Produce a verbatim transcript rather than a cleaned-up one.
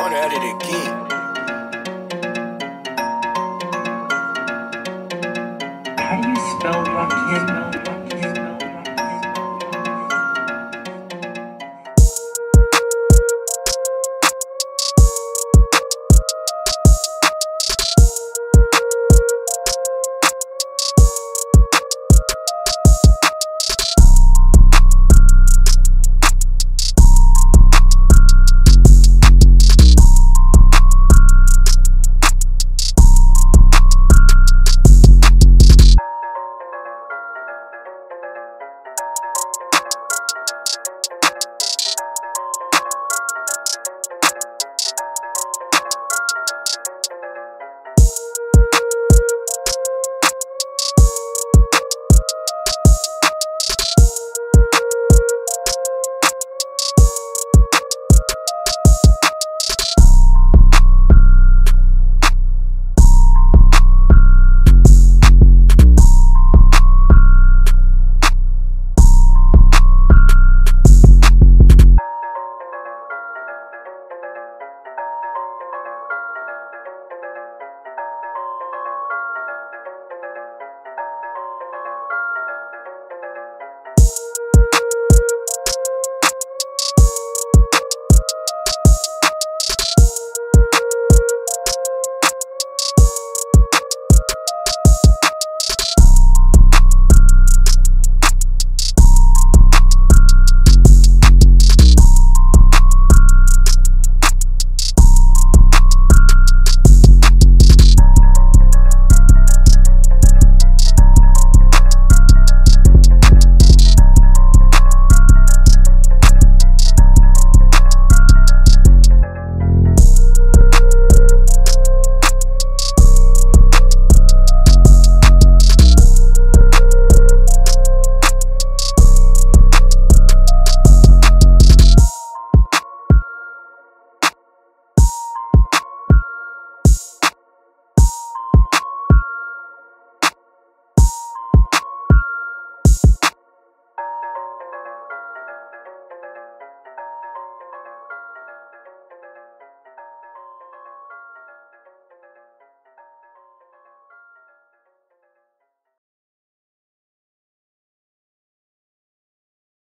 One out of the key. How do you spell Rakim?